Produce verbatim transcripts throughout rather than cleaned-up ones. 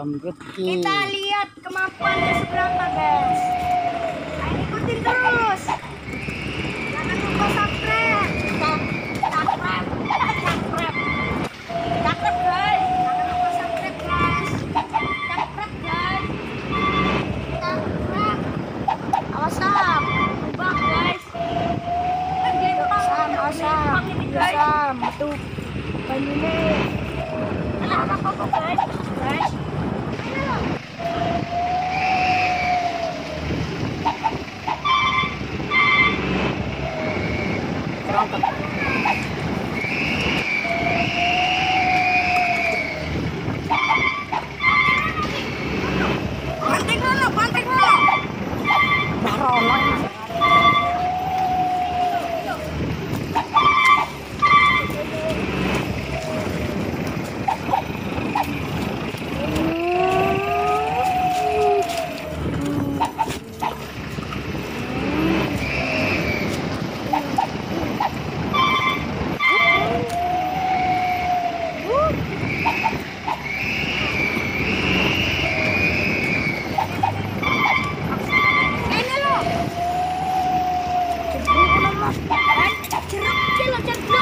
Rambut. Kita lihat kemampuannya seberapa, guys. Ayo ikutin terus. Jangan lupa subscribe. Subscribe, subscribe, subscribe, guys. Jangan lupa subscribe, guys. Subscribe, guys. Subscribe. Awesam, ubah, guys. Awesam, awesam, awesam. Tuh, banyune. Alah, apa kok, guys? Guys. Kau dia macam kau.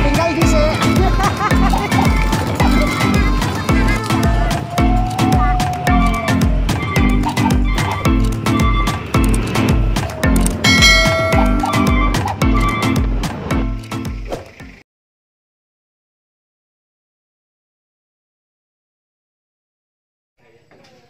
Tinggal di sini. Thank you.